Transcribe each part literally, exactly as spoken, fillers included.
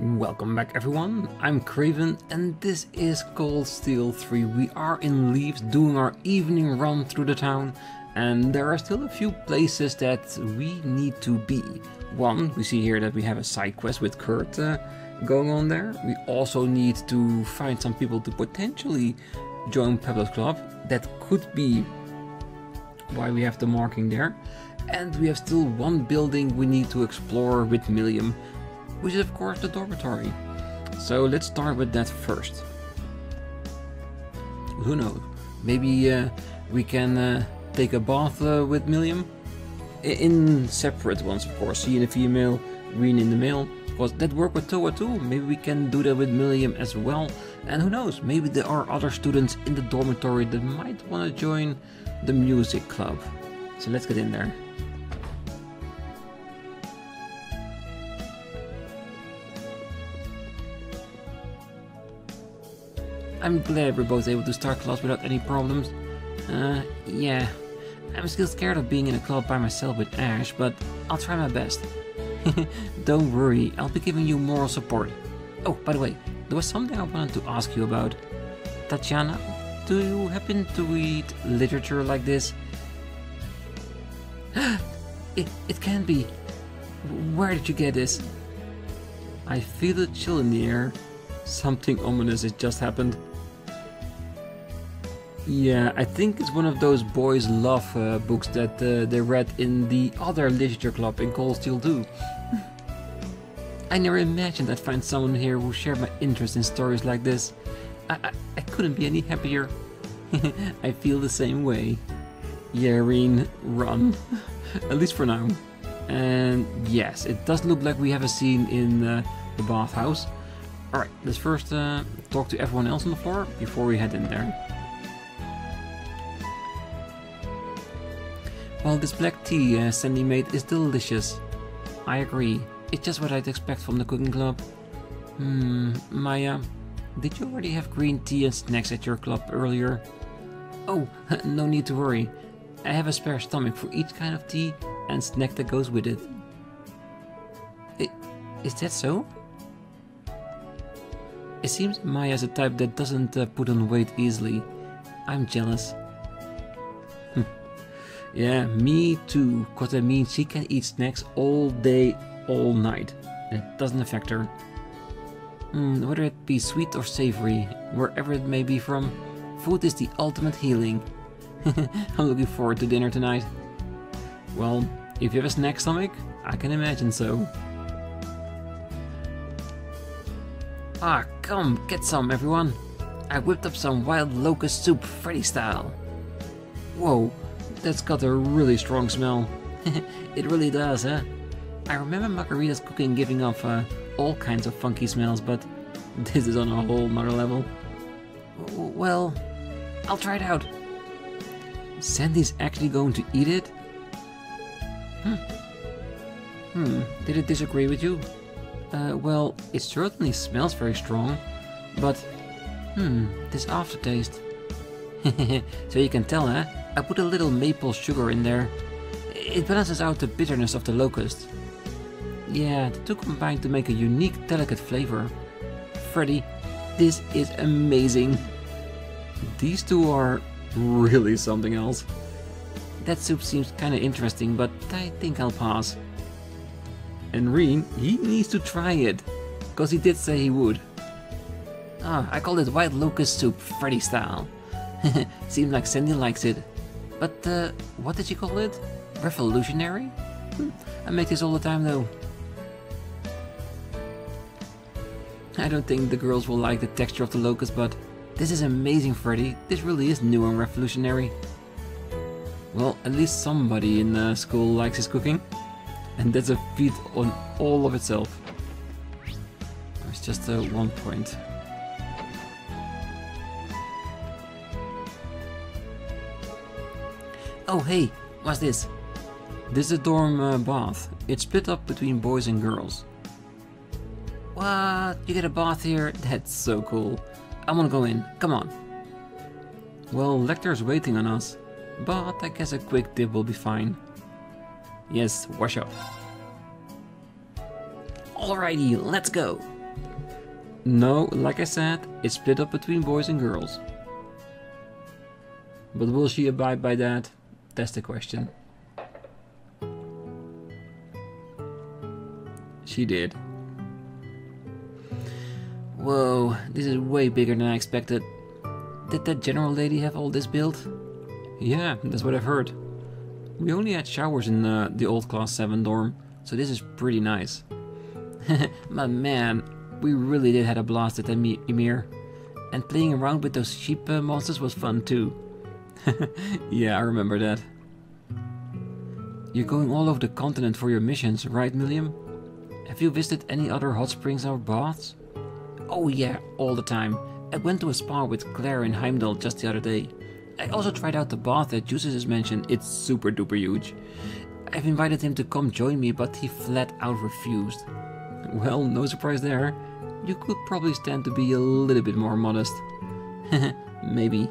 Welcome back everyone, I'm Craven and this is Cold Steel three. We are in Leeves doing our evening run through the town and there are still a few places that we need to be. One, we see here that we have a side quest with Kurt uh, going on there. We also need to find some people to potentially join Pebble's Club. That could be why we have the marking there. And we have still one building we need to explore with Millium, which is of course the dormitory. So let's start with that first. Who knows, maybe uh, we can uh, take a bath uh, with Millium? In separate ones of course, she in the female, Rean in the male. Because that worked with Towa too, maybe we can do that with Millium as well. And who knows, maybe there are other students in the dormitory that might want to join the music club. So let's get in there. I'm glad we're both able to start class without any problems. Uh, yeah. I'm still scared of being in a club by myself with Ash, but I'll try my best. Don't worry, I'll be giving you moral support. Oh, by the way, there was something I wanted to ask you about. Tatiana, do you happen to read literature like this? it, it can be. Where did you get this? I feel a chill in the air. Something ominous has just happened. Yeah, I think it's one of those boys' love uh, books that uh, they read in the other literature club in Cold Steel two. I never imagined I'd find someone here who shared my interest in stories like this. I, I, I couldn't be any happier. I feel the same way. Yairin, run. At least for now. And yes, it does look like we have a scene in uh, the bathhouse. Alright, let's first uh, talk to everyone else on the floor before we head in there. Well, this black tea uh, Sandy made is delicious. I agree. It's just what I'd expect from the cooking club. Hmm, Maya, did you already have green tea and snacks at your club earlier? Oh, no need to worry. I have a spare stomach for each kind of tea and snack that goes with it. I, is that so? It seems Maya's a type that doesn't uh, put on weight easily. I'm jealous. Yeah, me too, cause that means she can eat snacks all day, all night. That doesn't affect her. Mm, whether it be sweet or savory, wherever it may be from, food is the ultimate healing. I'm looking forward to dinner tonight. Well, if you have a snack stomach, I can imagine so. Ah, come, get some everyone. I whipped up some wild locust soup, Freddy style. Whoa, that's got a really strong smell. It really does, huh? I remember Margarita's cooking giving off uh, all kinds of funky smells, but this is on a whole nother level. Well, I'll try it out. Sandy's actually going to eat it? Hmm. Hmm, did it disagree with you? Uh, well, it certainly smells very strong, but hmm, this aftertaste. So you can tell, huh? I put a little maple sugar in there. It balances out the bitterness of the locust. Yeah, the two combine to make a unique, delicate flavor. Freddy, this is amazing. These two are really something else. That soup seems kinda interesting, but I think I'll pass. And Rean, he needs to try it, cause he did say he would. Ah, I call it white locust soup, Freddy style. Seems like Sandy likes it. But uh, what did you call it? Revolutionary? Hmm, I make this all the time though. I don't think the girls will like the texture of the locust, but this is amazing, Freddy. This really is new and revolutionary. Well, at least somebody in uh, school likes his cooking. And that's a feat on all of itself. There's just uh, one point. Oh hey, what's this? This is a dorm uh, bath. It's split up between boys and girls. What? You get a bath here? That's so cool. I wanna go in, come on. Well, Lecter's waiting on us, but I guess a quick dip will be fine. Yes, wash up. Alrighty, let's go. No, like I said, it's split up between boys and girls. But will she abide by that? That's the question. She did. Whoa, this is way bigger than I expected. Did that general lady have all this built? Yeah, that's what I've heard. We only had showers in uh, the old class seven dorm, so this is pretty nice. My man, we really did have a blast at Emir. And playing around with those sheep uh, monsters was fun too. Yeah, I remember that. You're going all over the continent for your missions, right, Millium? Have you visited any other hot springs or baths? Oh yeah, all the time. I went to a spa with Claire in Heimdall just the other day. I also tried out the bath that Juices has mentioned. It's super duper huge. I've invited him to come join me, but he flat out refused. Well, no surprise there. You could probably stand to be a little bit more modest. Maybe.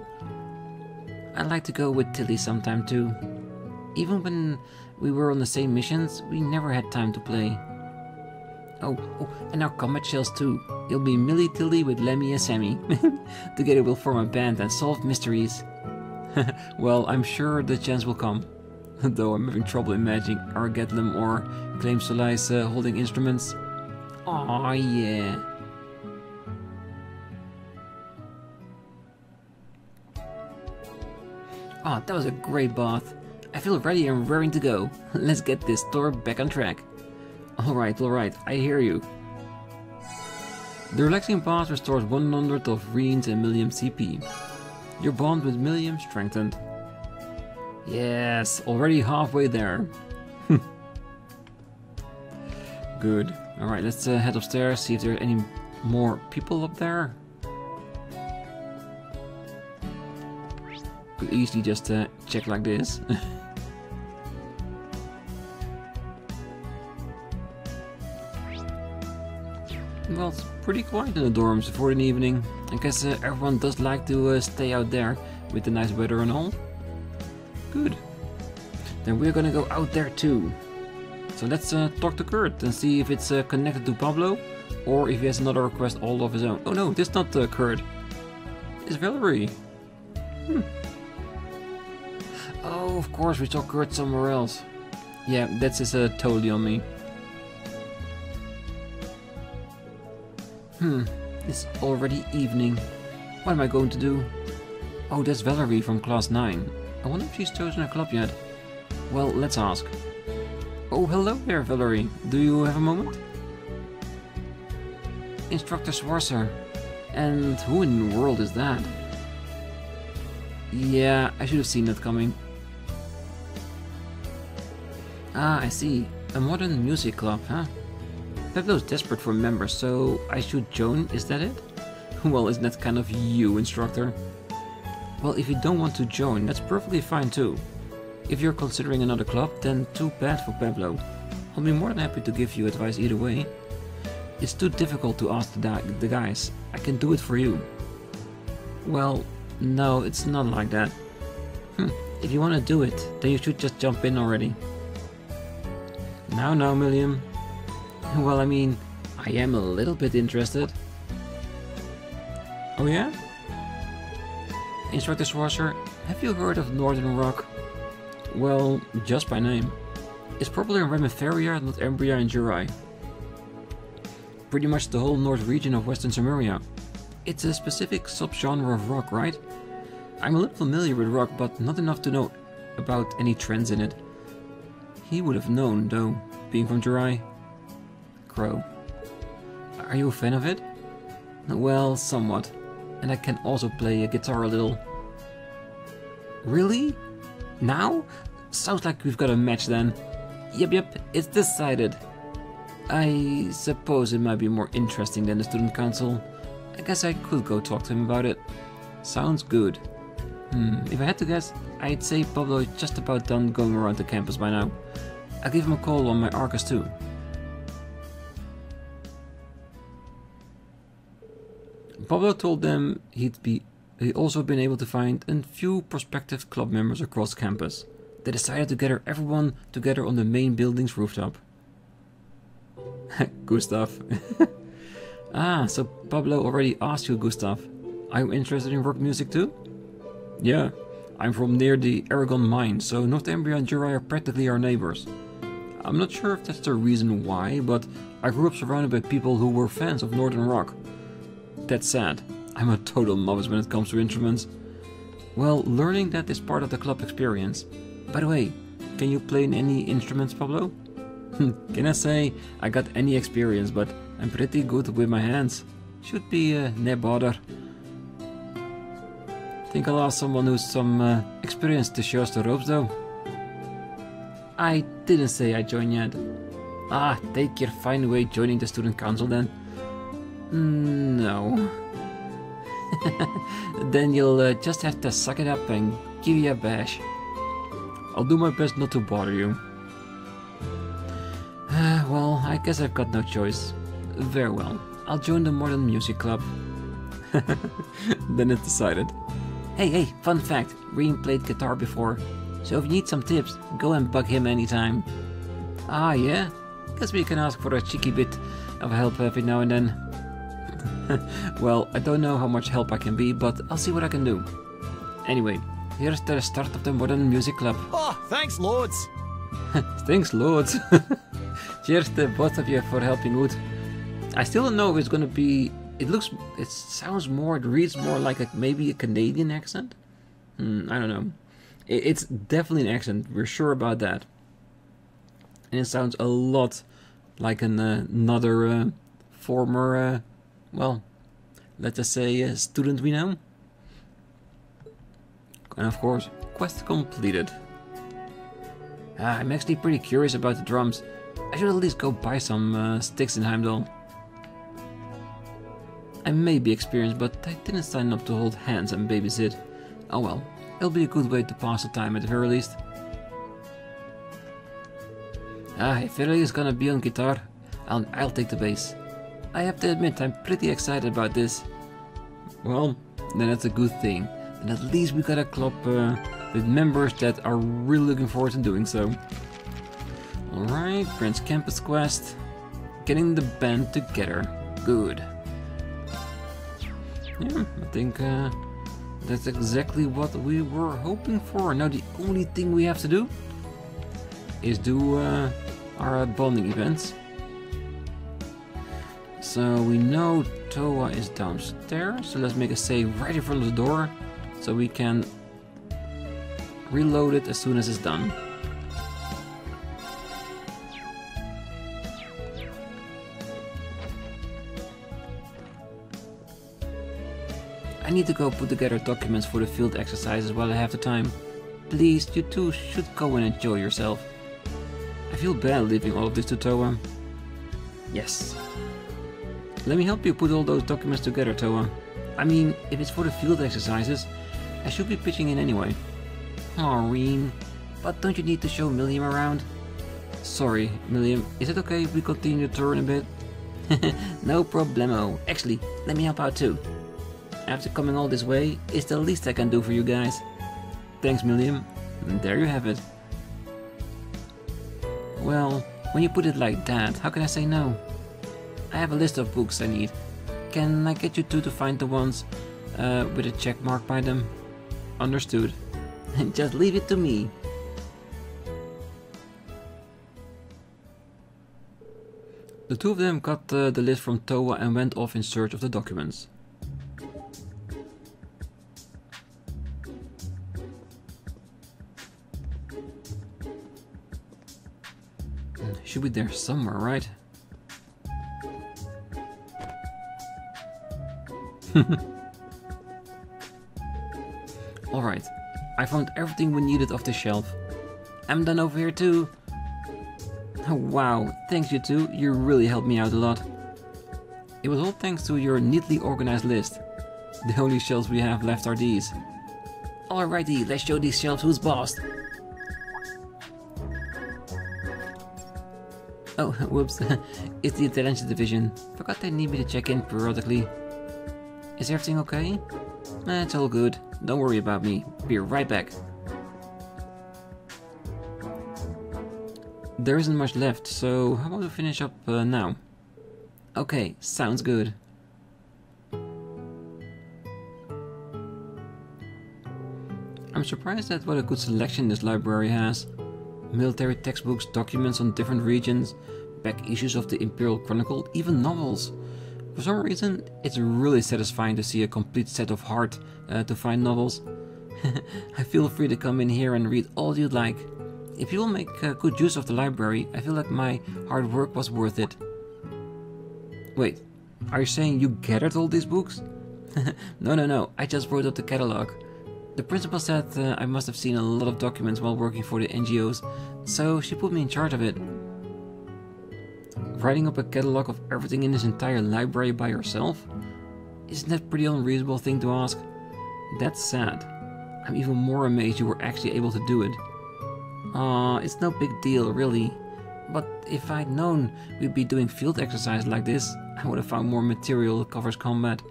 I'd like to go with Tilly sometime too. Even when we were on the same missions, we never had time to play. Oh, oh, and our combat shells too. It'll be Millie Tilly with Lammy and Sammy. Together we'll form a band and solve mysteries. Well, I'm sure the chance will come. Though I'm having trouble imagining Argetlem or Claim Solis uh, holding instruments. Aw, yeah. Ah, oh, that was a great bath. I feel ready and raring to go. Let's get this tour back on track. Alright, alright, I hear you. The relaxing bath restores one hundred of Rean's and Millium's C P. Your bond with Millium strengthened. Yes, already halfway there. Good. Alright, let's uh, head upstairs, see if there are any more people up there. Could easily just uh, check like this. Well, it's pretty quiet in the dorms for an evening. I guess uh, everyone does like to uh, stay out there with the nice weather and all. Good. Then we're gonna go out there too. So let's uh, talk to Kurt and see if it's uh, connected to Pablo or if he has another request all of his own. Oh no, this is not uh, Kurt. It's Valerie. Hmm. Oh, of course, we saw Kurt somewhere else. Yeah, that's just uh, totally on me. Hmm, it's already evening. What am I going to do? Oh, that's Valerie from class nine. I wonder if she's chosen a club yet. Well, let's ask. Oh, hello there, Valerie. Do you have a moment? Instructor Schwarzer. And who in the world is that? Yeah, I should have seen that coming. Ah, I see. A modern music club, huh? Pebble's desperate for members, so I should join, is that it? Well, isn't that kind of you, instructor? Well, if you don't want to join, that's perfectly fine too. If you're considering another club, then too bad for Pablo. I'll be more than happy to give you advice either way. It's too difficult to ask the, the guys. I can do it for you. Well, no, it's not like that. Hm, if you want to do it, then you should just jump in already. Now, now, Millium. Well, I mean, I am a little bit interested. Oh yeah? Instructor Schwarzer, have you heard of Northern Rock? Well, just by name. It's probably in Remiferia, not Embria and Jurai. Pretty much the whole north region of Western Sumeria. It's a specific subgenre of rock, right? I'm a little familiar with rock, but not enough to know about any trends in it. He would have known, though, being from Jurai. Crow. Are you a fan of it? Well, somewhat. And I can also play a guitar a little. Really? Now? Sounds like we've got a match then. Yep, yep, it's decided. I suppose it might be more interesting than the student council. I guess I could go talk to him about it. Sounds good. Hmm, if I had to guess, I'd say Pablo is just about done going around the campus by now. I'll give him a call on my Arcus too. Pablo told them he'd be he'd also been able to find a few prospective club members across campus. They decided to gather everyone together on the main building's rooftop. Gustav. Ah, so Pablo already asked you, Gustav. Are you interested in rock music too? Yeah, I'm from near the Aragon mine, so North Embria and Jurai are practically our neighbors. I'm not sure if that's the reason why, but I grew up surrounded by people who were fans of Northern Rock. That's sad. I'm a total novice when it comes to instruments. Well, learning that is part of the club experience. By the way, can you play any instruments, Pablo? Can I say I got any experience, but I'm pretty good with my hands. Should be uh, no bother. Think I'll ask someone who's some uh, experience to show us the ropes though. I didn't say I joined yet. Ah, take your fine way joining the student council then. Mm, no. Then you'll uh, just have to suck it up and give you a bash. I'll do my best not to bother you. Uh, well, I guess I've got no choice. Very well. I'll join the Modern Music Club. Then it's decided. Hey, hey, fun fact. Rean played guitar before. So if you need some tips, go and bug him anytime. Ah, yeah? Guess we can ask for a cheeky bit of help every now and then. Well, I don't know how much help I can be, but I'll see what I can do. Anyway, here's the start of the Modern Music Club. Oh, thanks, Lords! Thanks, Lords! Cheers to both of you for helping out. I still don't know if it's gonna be... It looks... It sounds more... It reads more like a, maybe a Canadian accent? Hmm, I don't know. It, it's definitely an accent, we're sure about that. And it sounds a lot like an, uh, another uh, former... Uh, Well, let's just say a student we know. And of course, quest completed. Ah, I'm actually pretty curious about the drums. I should at least go buy some uh, sticks in Heimdall. I may be experienced, but I didn't sign up to hold hands and babysit. Oh well, it'll be a good way to pass the time at the very least. Ah, if Valerie is gonna be on guitar, I'll, I'll take the bass. I have to admit, I'm pretty excited about this. Well, then that's a good thing. And at least we got a club uh, with members that are really looking forward to doing so. Alright, Prince Campus Quest. Getting the band together. Good. Yeah, I think uh, that's exactly what we were hoping for. Now the only thing we have to do is do uh, our uh, bonding events. So we know Towa is downstairs, so let's make a save right in front of the door so we can reload it as soon as it's done. I need to go put together documents for the field exercises while I have the time. Please, you two should go and enjoy yourself. I feel bad leaving all of this to Towa. Yes. Let me help you put all those documents together, Towa. I mean, if it's for the field exercises, I should be pitching in anyway. Aw, Rean, but don't you need to show Millium around? Sorry, Millium, is it okay if we continue the tour in a bit? No problemo. Actually, let me help out too. After coming all this way, it's the least I can do for you guys. Thanks, Millium. And there you have it. Well, when you put it like that, how can I say no? I have a list of books I need. Can I get you two to find the ones uh, with a check mark by them? Understood. Just leave it to me. The two of them got uh, the list from Towa and went off in search of the documents. Should be there somewhere, right? Alright, I found everything we needed off the shelf. I'm done over here too. Oh, wow, thanks you two, you really helped me out a lot. It was all thanks to your neatly organized list. The only shelves we have left are these. Alrighty, let's show these shelves who's boss. Oh, whoops, it's the intelligence division. Forgot they need me to check in periodically. Is everything okay? Eh, it's all good. Don't worry about me. Be right back. There isn't much left, so how about we finish up uh, now? Okay, sounds good. I'm surprised at what a good selection this library has. Military textbooks, documents on different regions, back issues of the Imperial Chronicle, even novels. For some reason, it's really satisfying to see a complete set of hard uh, to find novels. I feel free to come in here and read all you'd like. If you will make uh, good use of the library, I feel like my hard work was worth it. Wait, are you saying you gathered all these books? No, no, no, I just wrote up the catalog. The principal said uh, I must have seen a lot of documents while working for the N G Os, so she put me in charge of it. Writing up a catalog of everything in this entire library by yourself? Isn't that a pretty unreasonable thing to ask? That's sad. I'm even more amazed you were actually able to do it. Aw, uh, it's no big deal, really. But if I'd known we'd be doing field exercise like this, I would have found more material that covers combat.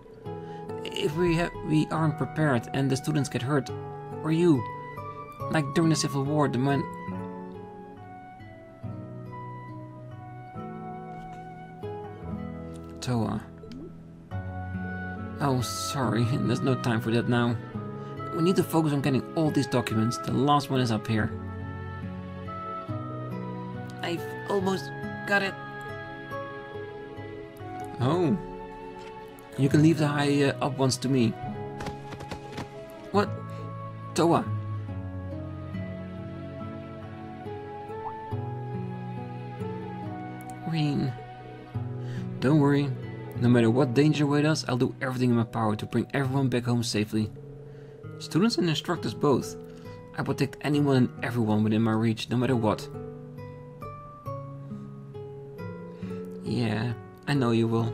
If we ha we aren't prepared and the students get hurt, or you, like during the Civil War, the man... Towa. Oh, sorry, there's no time for that now. We need to focus on getting all these documents. The last one is up here. I've almost got it. Oh. You can leave the high uh, up ones to me. What? Towa. Rean. Don't worry. No matter what danger awaits us, I'll do everything in my power to bring everyone back home safely. Students and instructors both. I protect anyone and everyone within my reach, no matter what. Yeah, I know you will.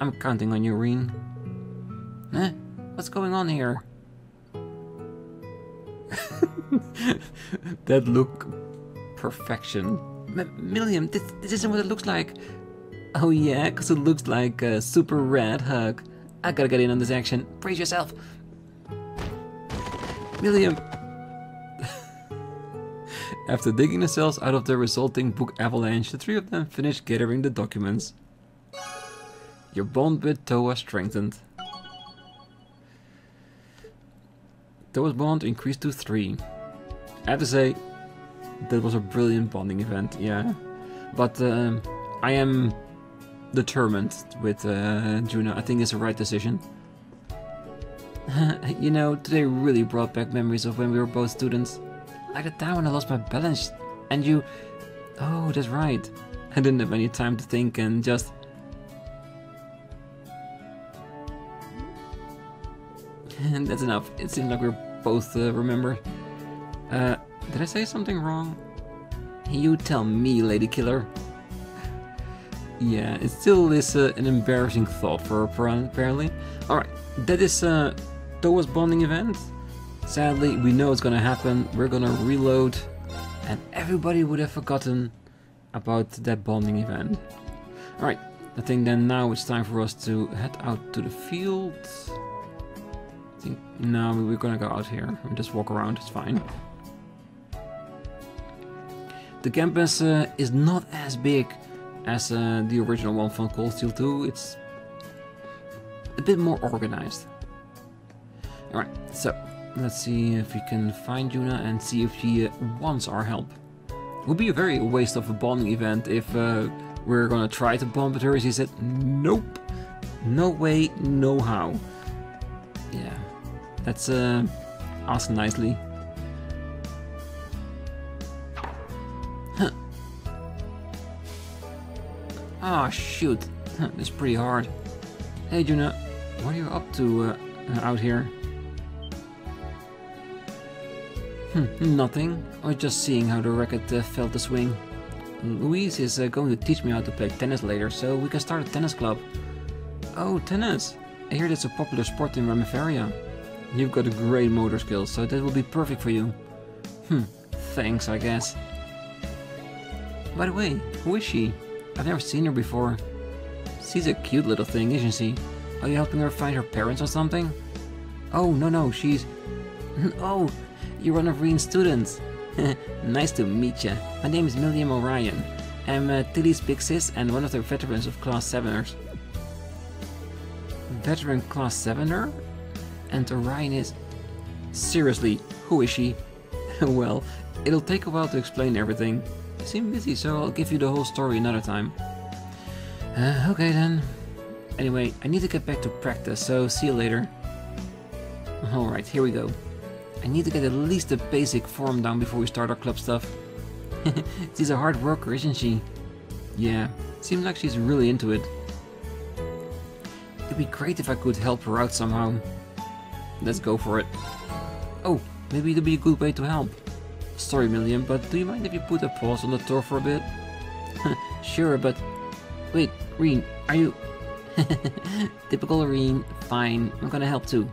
I'm counting on you, Rean. Huh? What's going on here? That look... perfection. M Millium, this, this isn't what it looks like. Oh yeah, because it looks like a super rad hug. I gotta get in on this action. Brace yourself. Millium! After digging themselves out of the resulting book avalanche, the three of them finished gathering the documents. Your bond with Towa strengthened. Towa's bond increased to three. I have to say, that was a brilliant bonding event, yeah. But uh, I am determined with uh, Juna. I think it's the right decision. You know, today really brought back memories of when we were both students. Like the time when I lost my balance and you... Oh, that's right. I didn't have any time to think and just... And that's enough. It seems like we're both uh, remember. Uh, did I say something wrong? You tell me, Lady Killer. Yeah, it still is uh, an embarrassing thought for her, apparently. Alright, that is uh, Towa's bonding event. Sadly, we know it's gonna happen. We're gonna reload, and everybody would have forgotten about that bonding event. Alright, I think then now it's time for us to head out to the field. I think no, we're gonna go out here and just walk around, it's fine. The campus uh, is not as big as uh, the original one from Cold Steel two, it's a bit more organized. Alright, so let's see if we can find Juna and see if she uh, wants our help. It would be a very waste of a bonding event if uh, we're gonna try to bond with her and she said nope, no way, no how. Yeah, that's uh, asked nicely. Huh. Ah, shoot, that's pretty hard. Hey Juna, what are you up to uh, out here? Hmm, nothing. I was just seeing how the racket uh, felt the swing. Louise is uh, going to teach me how to play tennis later, so we can start a tennis club. Oh, tennis! I hear that's a popular sport in Remiferia. You've got a great motor skill, so that will be perfect for you. Hmm, thanks, I guess. By the way, who is she? I've never seen her before. She's a cute little thing, isn't she? Are you helping her find her parents or something? Oh, no, no, she's... Oh! You're one of Rean's students. Nice to meet you. My name is Milliam O'Ryan. I'm uh, Tilly's big sis and one of the veterans of Class seveners. Veteran Class sevener? And O'Ryan is... Seriously, who is she? Well, it'll take a while to explain everything. You seem busy, so I'll give you the whole story another time. Uh, okay then. Anyway, I need to get back to practice, so see you later. Alright, here we go. I need to get at least the basic form down before we start our club stuff. She's a hard worker, isn't she? Yeah, seems like she's really into it. It'd be great if I could help her out somehow. Let's go for it. Oh, maybe it'd be a good way to help. Sorry, Millium, but do you mind if you put a pause on the tour for a bit? Sure, but... Wait, Rean, are you... Typical Rean. Fine, I'm gonna help too.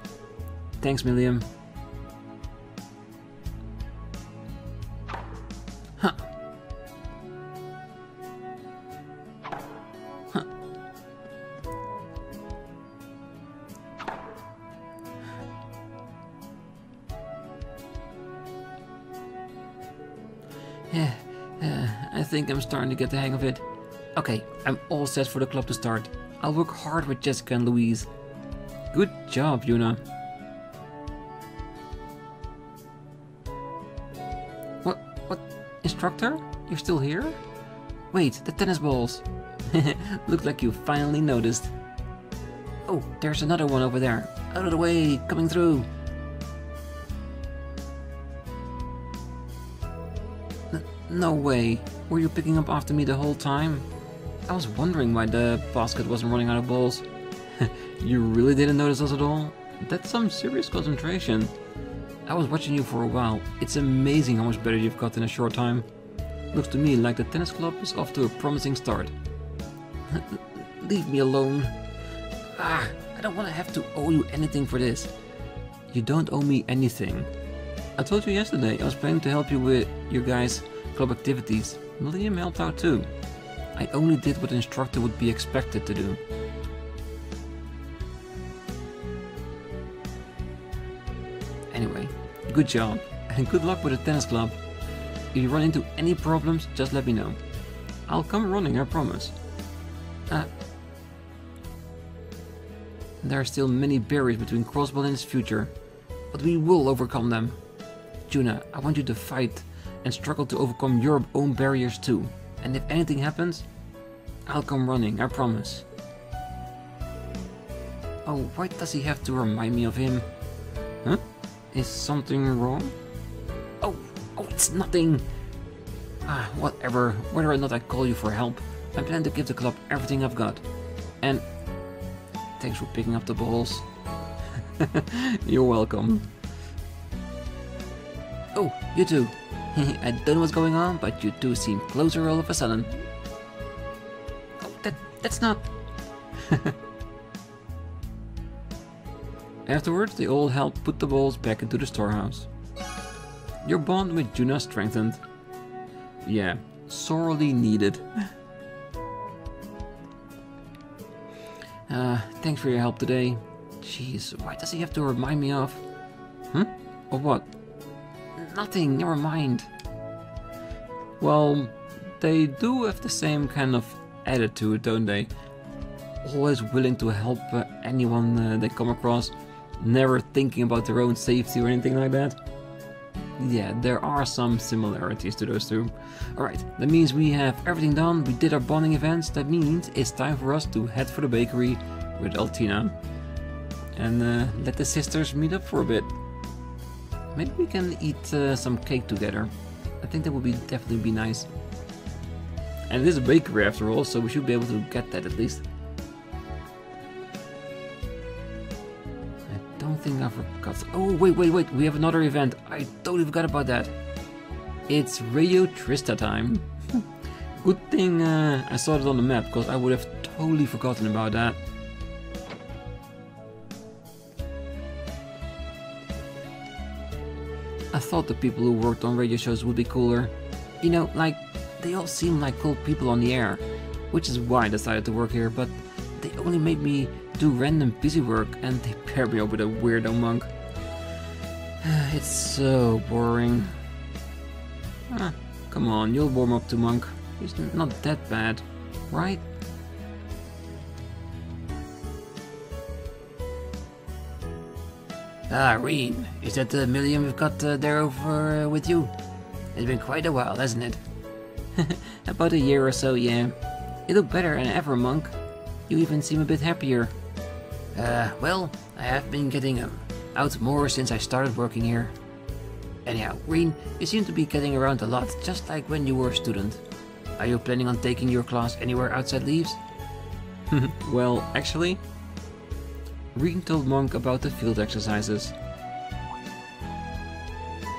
Thanks, Millium. Huh. Huh. Yeah, uh, I think I'm starting to get the hang of it. Okay, I'm all set for the club to start. I'll work hard with Jessica and Louise. Good job, Juna. What? What? Instructor? You're still here? Wait, the tennis balls. Looks like you finally noticed. Oh, there's another one over there. Out of the way, coming through. N- no way. Were you picking up after me the whole time? I was wondering why the basket wasn't running out of balls. You really didn't notice us at all? That's some serious concentration. I was watching you for a while. It's amazing how much better you've got in a short time. Looks to me like the tennis club is off to a promising start. Leave me alone. Ah, I don't want to have to owe you anything for this. You don't owe me anything. I told you yesterday I was planning to help you with your guys' club activities. William helped out too. I only did what an instructor would be expected to do. Anyway, good job, and good luck with the tennis club. If you run into any problems, just let me know. I'll come running, I promise. Uh, there are still many barriers between Crossbone and its future, but we will overcome them. Juna, I want you to fight and struggle to overcome your own barriers too. And if anything happens, I'll come running, I promise. Oh, why does he have to remind me of him? Huh? Is something wrong? Oh, oh, it's nothing! Ah, whatever, whether or not I call you for help, I plan to give the club everything I've got. And... thanks for picking up the balls. You're welcome. Oh, you too. I don't know what's going on, but you two seem closer all of a sudden. Oh, that, that's not... Afterwards, they all helped put the balls back into the storehouse. Your bond with Juna strengthened. Yeah, sorely needed. Uh, thanks for your help today. Jeez, why does he have to remind me of... Hmm? Of what? Nothing, never mind. Well, they do have the same kind of attitude, don't they? Always willing to help uh, anyone uh, they come across, never thinking about their own safety or anything like that. Yeah, there are some similarities to those two. Alright, that means we have everything done, we did our bonding events, that means it's time for us to head for the bakery with Altina. And uh, let the sisters meet up for a bit. Maybe we can eat uh, some cake together. I think that would be definitely be nice. And it is a bakery after all, so we should be able to get that at least. I don't think I forgot. Oh, wait, wait, wait. We have another event. I totally forgot about that. It's Radio Trista time. Good thing uh, I saw it on the map, because I would have totally forgotten about that. I thought the people who worked on radio shows would be cooler. You know, like, they all seem like cool people on the air, which is why I decided to work here, but they only made me do random busy work and they paired me up with a weirdo monk. It's so boring. Ah, come on, you'll warm up to Monk. He's not that bad, right? Ah, Rean, is that the Millium we've got uh, there over uh, with you? It's been quite a while, hasn't it? About a year or so, yeah. You look better than ever, Monk. You even seem a bit happier. Uh, well, I have been getting um, out more since I started working here. Anyhow, Rean, you seem to be getting around a lot, just like when you were a student. Are you planning on taking your class anywhere outside Leeves? Well, actually... Rean told Monk about the field exercises.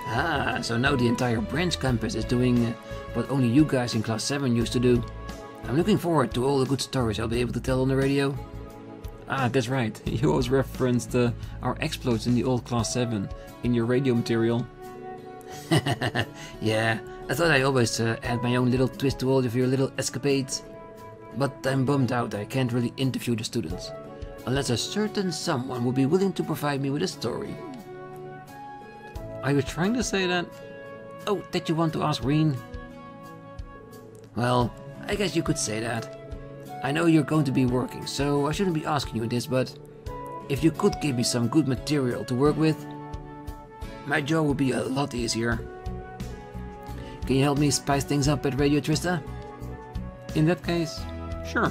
Ah, so now the entire branch campus is doing uh, what only you guys in Class seven used to do. I'm looking forward to all the good stories I'll be able to tell on the radio. Ah, that's right, you always referenced uh, our exploits in the old Class seven in your radio material. Yeah, I thought I always uh, had my own little twist to all of your little escapades. But I'm bummed out that I can't really interview the students. Unless a certain someone would be willing to provide me with a story. Are you trying to say that? Oh, did you want to ask Rean? Well, I guess you could say that. I know you're going to be working, so I shouldn't be asking you this, but... if you could give me some good material to work with, my job would be a lot easier. Can you help me spice things up at Radio Trista? In that case, sure.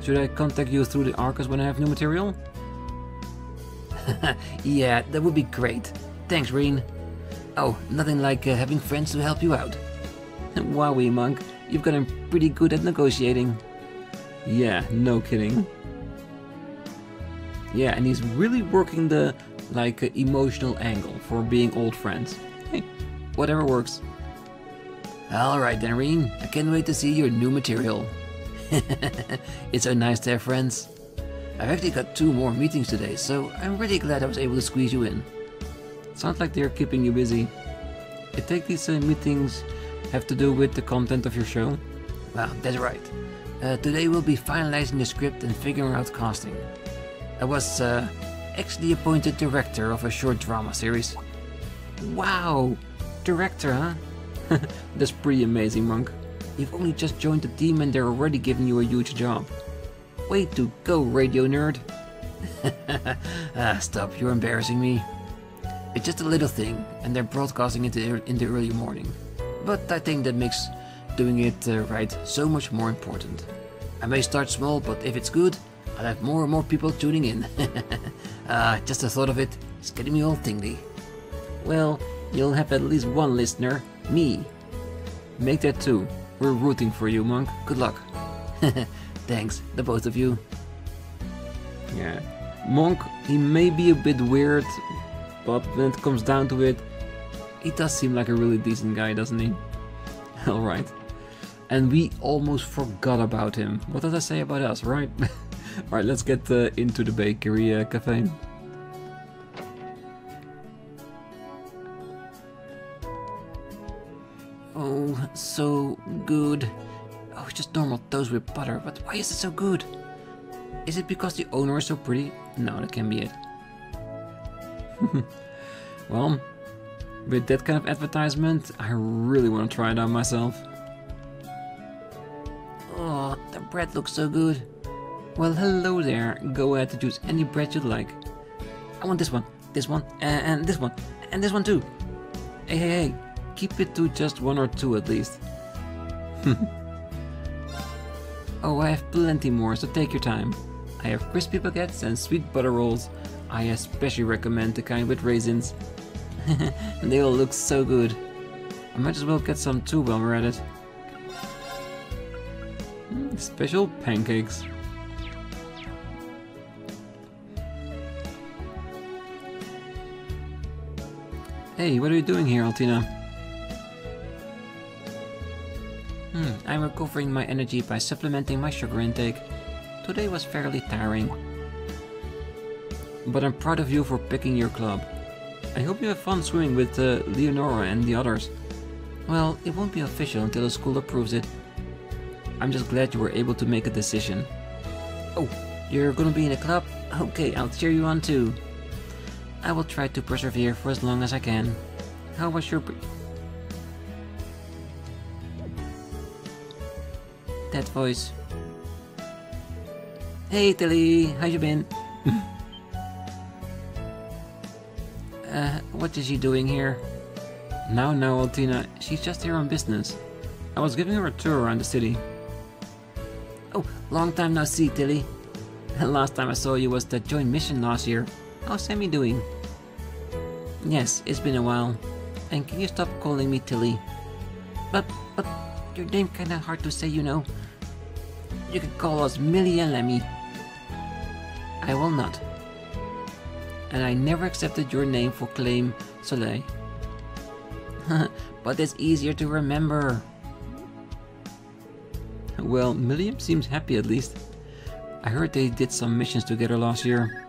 Should I contact you through the Arcus when I have new material? Yeah, that would be great. Thanks, Rean. Oh, nothing like uh, having friends to help you out. Wowie, Monk, you've gotten pretty good at negotiating. Yeah, no kidding. Yeah, and he's really working the, like, uh, emotional angle for being old friends. Hey, whatever works. Alright then, Rean, I can't wait to see your new material. It's so nice to have friends. I've actually got two more meetings today, so I'm really glad I was able to squeeze you in. Sounds like they're keeping you busy. I take these uh, meetings have to do with the content of your show? Wow, that's right. Uh, today we'll be finalizing the script and figuring out casting. I was uh, actually appointed director of a short drama series. Wow! Director, huh? That's pretty amazing, Monk. You've only just joined the team and they're already giving you a huge job. Way to go, radio nerd! Ah, stop, you're embarrassing me. It's just a little thing, and they're broadcasting it in the early morning. But I think that makes doing it uh, right so much more important. I may start small, but if it's good, I'll have more and more people tuning in. Ah, just the thought of it is getting me all tingly. Well, you'll have at least one listener, me. Make that two. We're rooting for you, Monk. Good luck. Thanks, the both of you. Yeah. Monk, he may be a bit weird, but when it comes down to it, he does seem like a really decent guy, doesn't he? Alright. And we almost forgot about him. What did I say about us, right? Alright, let's get uh, into the bakery uh, cafe. Oh, so good. Oh, it's just normal toast with butter, but why is it so good? Is it because the owner is so pretty? No, that can be it. Well, with that kind of advertisement, I really want to try it out myself. Oh, the bread looks so good. Well, hello there. Go ahead to choose any bread you'd like. I want this one, this one, and this one, and this one too. Hey, hey, hey. Keep it to just one or two at least. Oh, I have plenty more, so take your time. I have crispy baguettes and sweet butter rolls. I especially recommend the kind with raisins. They all look so good. I might as well get some too while we're at it. Mm, special pancakes. Hey, what are you doing here, Altina? Hmm, I'm recovering my energy by supplementing my sugar intake. Today was fairly tiring. But I'm proud of you for picking your club. I hope you have fun swimming with uh, Leonora and the others. Well, it won't be official until the school approves it. I'm just glad you were able to make a decision. Oh, you're gonna be in a club? Okay, I'll cheer you on too. I will try to persevere for as long as I can. How was your... That voice. Hey Tilly, how you been? Uh, what is she doing here? No, no, Altina, she's just here on business. I was giving her a tour around the city. Oh, long time no see, Tilly. The last time I saw you was that joint mission last year. How's Sammy doing? Yes, it's been a while. And can you stop calling me Tilly? But, but, your name kinda hard to say, you know. You could call us Millie and Lammy. I will not. And I never accepted your name for claim, Soleil. But it's easier to remember. Well, Millium seems happy at least. I heard they did some missions together last year.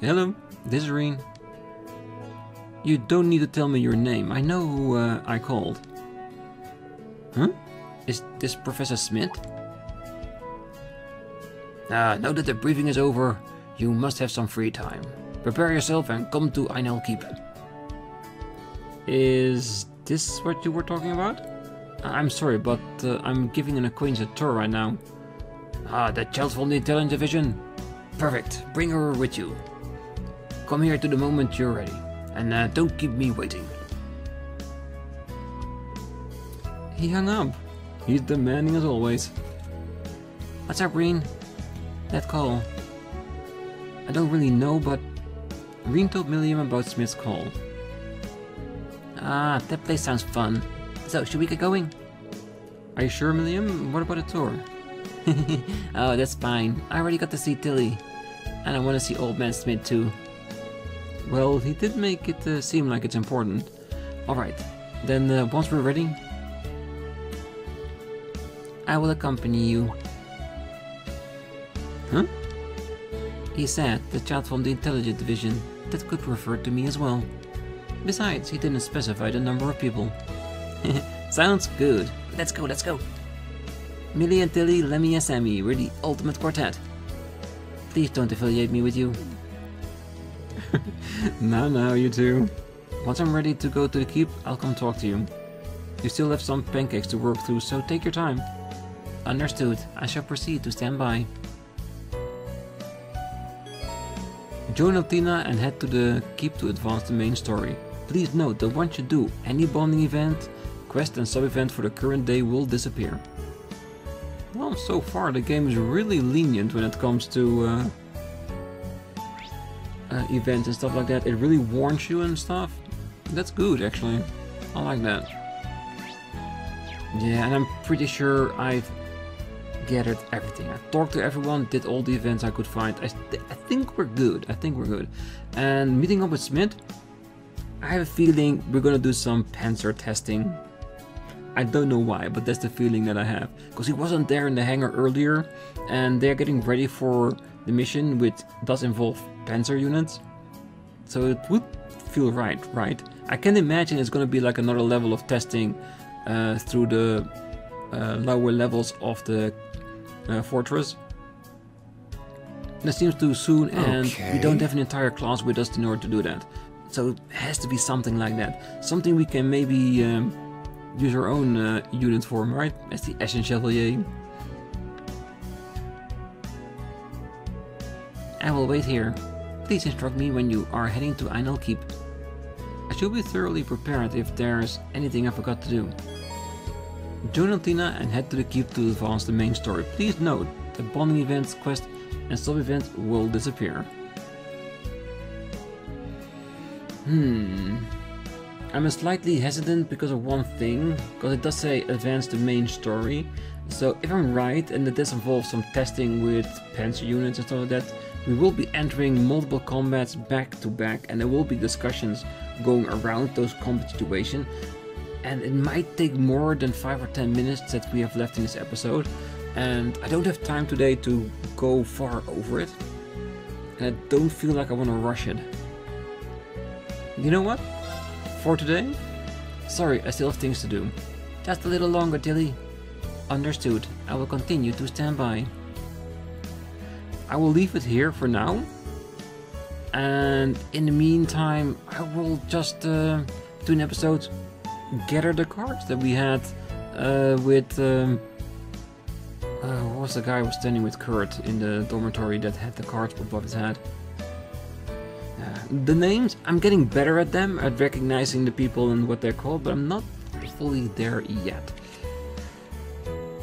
Hello, this is Rean. You don't need to tell me your name. I know who uh, I called. Huh? Is this Professor Smith? Ah, now that the briefing is over, you must have some free time. Prepare yourself and come to Einhel Keep. Is this what you were talking about? I'm sorry, but uh, I'm giving an acquaintance a tour right now. Ah, the child from the Intelligence Division? Perfect, bring her with you. Come here to the moment you're ready, and uh, don't keep me waiting. He hung up. He's demanding as always. What's up, Rean? That call. I don't really know, but Rean told Milliam about Smith's call. Ah, that place sounds fun. So, should we get going? Are you sure, Milliam? What about a tour? Oh, that's fine. I already got to see Tilly. And I want to see Old Man Smith too. Well, he did make it uh, seem like it's important. Alright, then uh, once we're ready, I will accompany you. Huh? He said, the child from the Intelligence Division. That could refer to me as well. Besides, he didn't specify the number of people. Sounds good. Let's go, let's go. Millie and Tilly, Lammy and Sammy, we're the ultimate quartet. Please don't affiliate me with you. No, no, you two. Once I'm ready to go to the keep, I'll come talk to you. You still have some pancakes to work through, so take your time. Understood. I shall proceed to stand by. Join Altina and head to the keep to advance the main story. Please note that once you do any bonding event, quest and sub-event for the current day will disappear. Well, so far the game is really lenient when it comes to uh, uh, events and stuff like that. It really warns you and stuff. That's good, actually. I like that. Yeah, and I'm pretty sure I've gathered everything. I talked to everyone, did all the events I could find. I, th I think we're good. I think we're good. And meeting up with Smith, I have a feeling we're gonna do some panzer testing. I don't know why, but that's the feeling that I have. Because he wasn't there in the hangar earlier, and they're getting ready for the mission, which does involve panzer units. So it would feel right, right? I can imagine it's gonna be like another level of testing uh, through the uh, lower levels of the uh, fortress. That seems too soon, and okay. We don't have an entire class with us in order to do that. So it has to be something like that. Something we can maybe um, use our own uh, unit form, right? As the Ashen Chevalier. I will wait here. Please instruct me when you are heading to Einhel Keep. I should be thoroughly prepared if there's anything I forgot to do. Join Altina and head to the keep to advance the main story. Please note that bonding events, quests, and sub-events will disappear. Hmm. I'm slightly hesitant because of one thing, because it does say advance the main story. So if I'm right, and that this involves some testing with panzer units and stuff like that, we will be entering multiple combats back to back, and there will be discussions going around those combat situations. And it might take more than five or ten minutes that we have left in this episode, and I don't have time today to go far over it, and I don't feel like I want to rush it. You know what? For today? Sorry, I still have things to do. Just a little longer, Tilly. Understood. I will continue to stand by. I will leave it here for now. And in the meantime, I will just uh, do an episode, gather the cards that we had uh, with um, Uh, what was the guy who was standing with Kurt in the dormitory that had the cardboard above his head? Uh, the names, I'm getting better at them, at recognizing the people and what they're called, but I'm not fully there yet.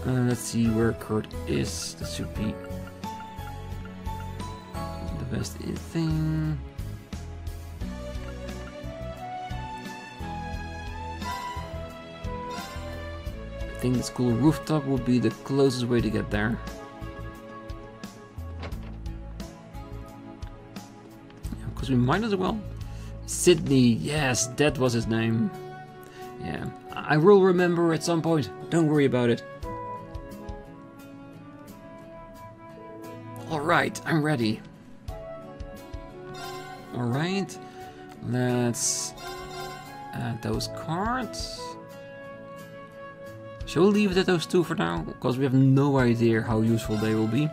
Uh, let's see where Kurt is. This should be the best thing. I think the school rooftop will be the closest way to get there. Because yeah, we might as well. Sydney, yes, that was his name. Yeah, I will remember at some point. Don't worry about it. Alright, I'm ready. Alright, let's add those cards. Shall we leave it at those two for now? Because we have no idea how useful they will be.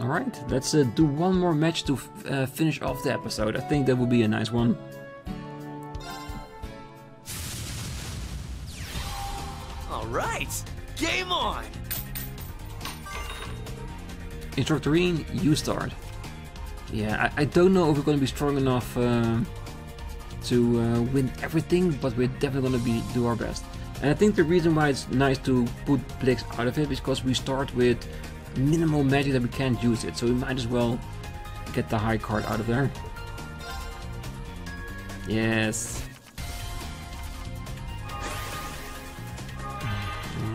Alright, let's uh, do one more match to f uh, finish off the episode. I think that would be a nice one. Alright, game on! Instructor Rean, you start. Yeah, I, I don't know if we're going to be strong enough uh, to uh, win everything, but we're definitely going to be do our best. And I think the reason why it's nice to put Blix out of it is because we start with minimal magic that we can't use it, so we might as well get the high card out of there. Yes.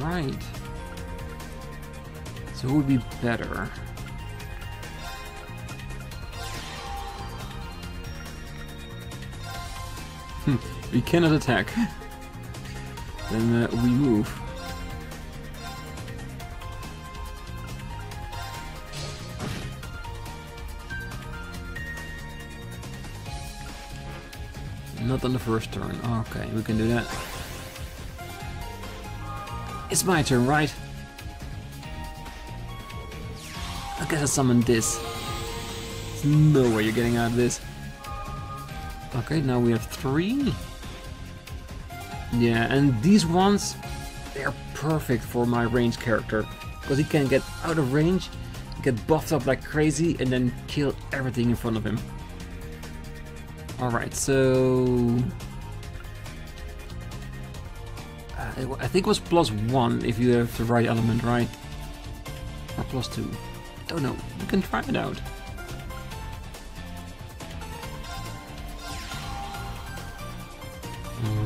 Alright. So who would be better? Hm, we cannot attack. Then uh, we move. Not on the first turn. Okay, we can do that. It's my turn, right? I guess I summoned this. There's no way you're getting out of this. Okay, now we have three. Yeah, and these ones, they are perfect for my range character, because he can get out of range, get buffed up like crazy, and then kill everything in front of him. Alright, so... Uh, I think it was plus one if you have the right element, right? Or plus two. I don't know, you can try it out.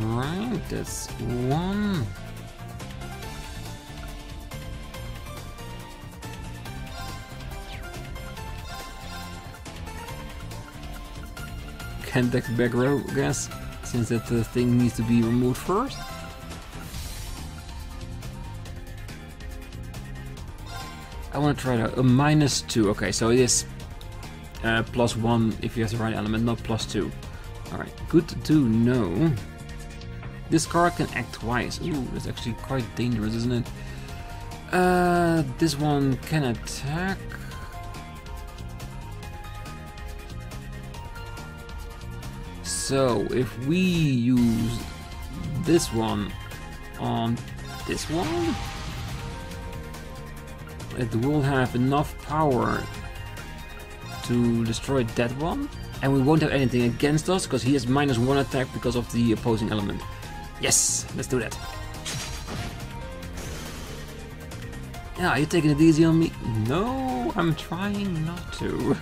Alright, that's one. Can't take the back row, I guess, since that uh, thing needs to be removed first. I want to try that. A minus two, okay, so it is uh, plus one if you have the right element, not plus two. Alright, good to know. This card can act twice. Ooh, that's actually quite dangerous, isn't it? Uh, this one can attack. So, if we use this one on this one, it will have enough power to destroy that one. And we won't have anything against us, because he has minus one attack because of the opposing element. Yes, let's do that. Yeah, are you taking it easy on me? No, I'm trying not to.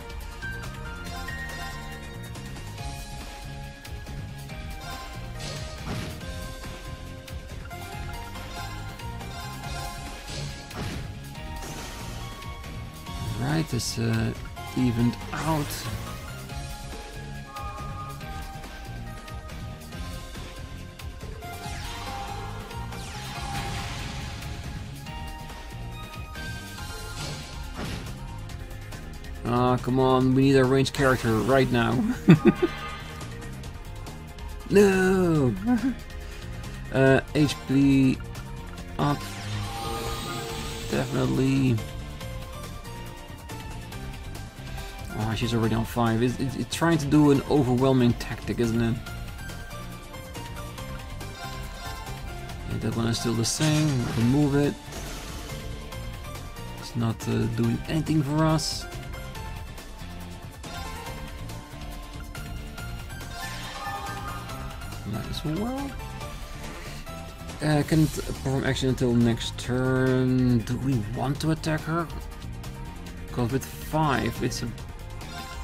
Alright, this uh, evened out. Ah, oh, come on, we need a ranged character right now. No! uh, H P up. Definitely. Ah, oh, she's already on five. It's, it's, it's trying to do an overwhelming tactic, isn't it? And that one is still the same. Remove it. It's not uh, doing anything for us. Might as well. Uh, can't perform action until next turn. Do we want to attack her? Because with five, it's a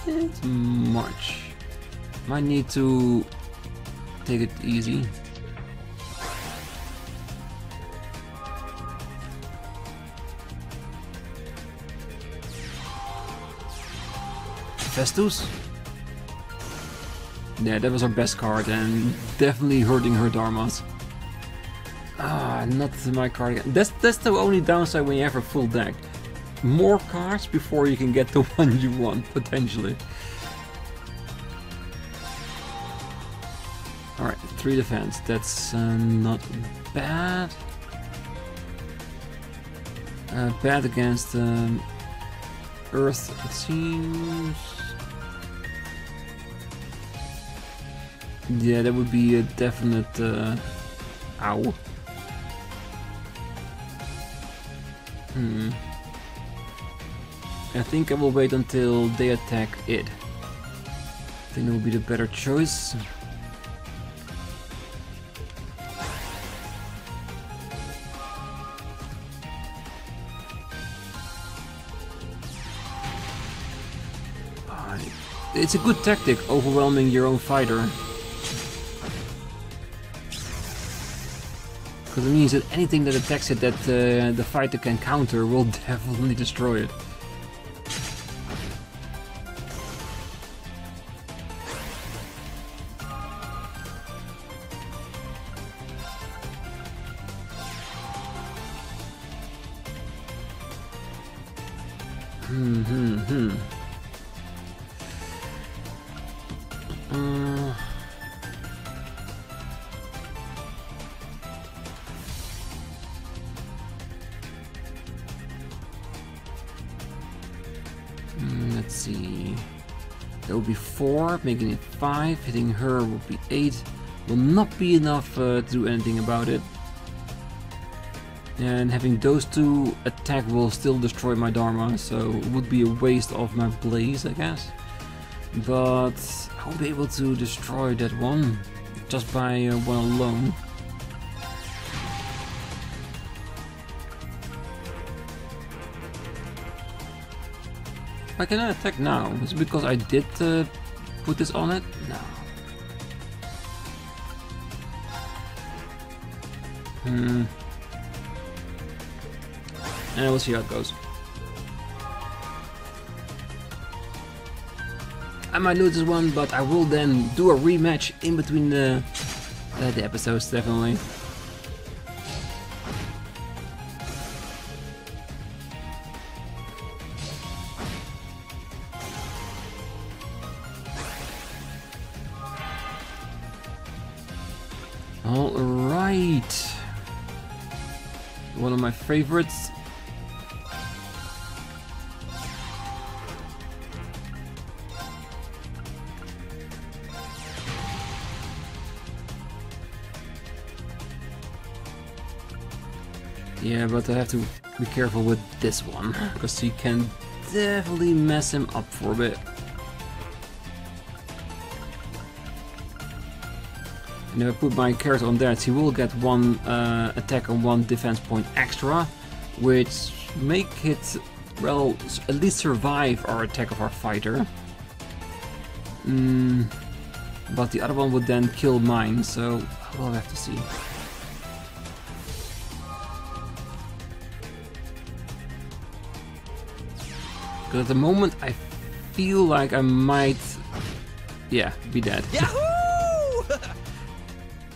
bit much. Might need to take it easy. Festus? Yeah, that was our best card and definitely hurting her Dharmas. Ah, not my card again. That's, that's the only downside when you have a full deck. More cards before you can get the one you want, potentially. Alright, three defense. That's uh, not bad. Uh, bad against um, Earth, it seems. Yeah, that would be a definite... Uh, ow. Hmm. I think I will wait until they attack it. I think it will be the better choice. It's a good tactic, overwhelming your own fighter. Because it means that anything that attacks it that uh, the fighter can counter will definitely destroy it. Hmm, hmm, hmm. Uh... That would be four, making it five, hitting her would be eight. Will not be enough uh, to do anything about it. And having those two attack will still destroy my Dharma, so it would be a waste of my Blaze, I guess. But I will be able to destroy that one, just by uh, one alone. Why can I attack now? Is it because I did uh, put this on it? No. Hmm. And we'll see how it goes. I might lose this one, but I will then do a rematch in between the, uh, the episodes, definitely. Favorites. Yeah, but I have to be careful with this one because he can definitely mess him up for a bit. And if I put my character on that, he will get one uh, attack and one defense point extra, which make it, well, at least survive our attack of our fighter. Mm, but the other one would then kill mine, so we'll have to see. Because at the moment I feel like I might, yeah, be dead.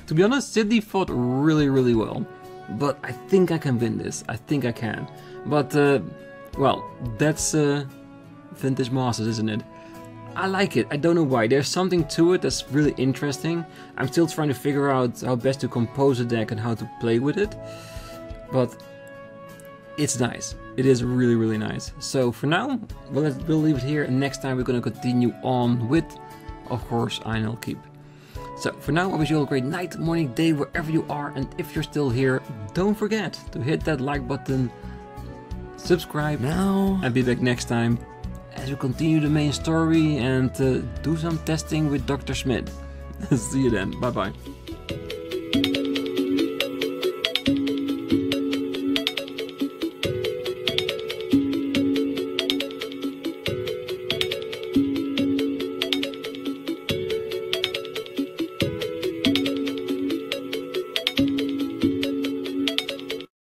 To be honest, Sydney fought really, really well, but I think I can win this. I think I can. But, uh, well, that's uh, Vintage Masters, isn't it? I like it. I don't know why. There's something to it that's really interesting. I'm still trying to figure out how best to compose a deck and how to play with it, but it's nice. It is really, really nice. So for now, we'll, we'll leave it here, and next time we're going to continue on with, of course, Einhel Keep. So for now, I wish you all a great night, morning, day, wherever you are, and if you're still here, don't forget to hit that like button, subscribe now and be back next time as we continue the main story and uh, do some testing with Doctor Smith. See you then. Bye bye.